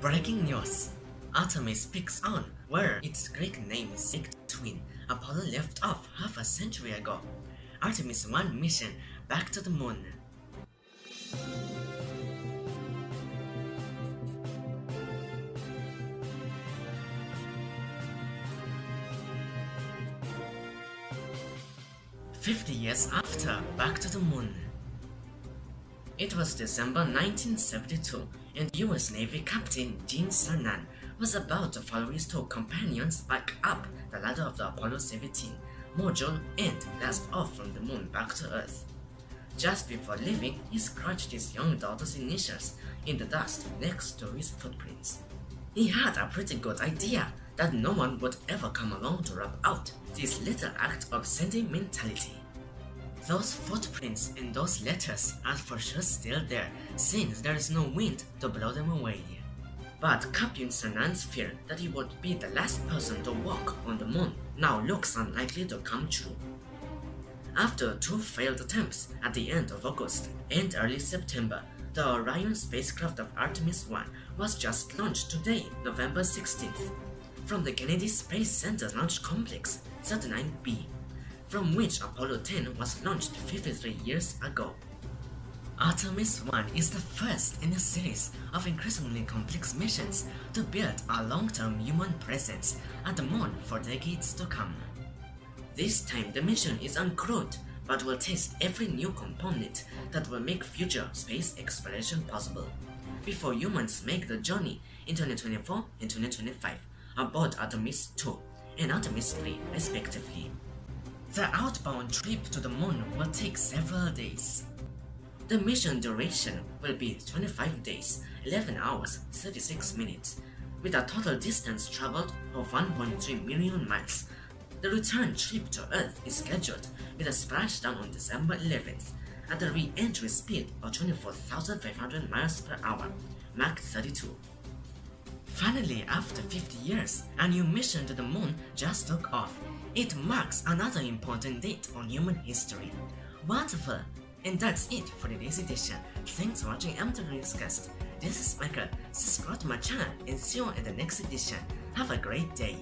Breaking news! Artemis picks on where its Greek namesake twin Apollo left off half a century ago. Artemis 1 mission back to the moon. "50 years after Back to the Moon." It was December 1972, and US Navy Captain Gene Cernan was about to follow his two companions back up the ladder of the Apollo 17 module and blast off from the moon back to Earth. Just before leaving, he scratched his young daughter's initials in the dust next to his footprints. He had a pretty good idea that no one would ever come along to rub out this little act of sentimentality. Those footprints and those letters are for sure still there, since there is no wind to blow them away. But Captain Cernan's fear that he would be the last person to walk on the moon now looks unlikely to come true. After two failed attempts at the end of August and early September, the Orion spacecraft of Artemis 1 was just launched today, November 16th, from the Kennedy Space Center Launch Complex 39B, from which Apollo 10 was launched 53 years ago. Artemis 1 is the first in a series of increasingly complex missions to build a long-term human presence at the moon for decades to come. This time the mission is uncrewed, but will test every new component that will make future space exploration possible, before humans make the journey in 2024 and 2025 aboard Artemis 2 and Artemis 3 respectively. The outbound trip to the moon will take several days. The mission duration will be 25 days, 11 hours, 36 minutes, with a total distance traveled of 1.3 million miles. The return trip to Earth is scheduled with a splashdown on December 11th at a re-entry speed of 24,500 miles per hour, Mach 32. Finally, after 50 years, a new mission to the moon just took off. It marks another important date on human history. Wonderful! And that's it for today's edition. Thanks for watching MTech Newscast. This is Michael, subscribe to my channel and see you in the next edition. Have a great day!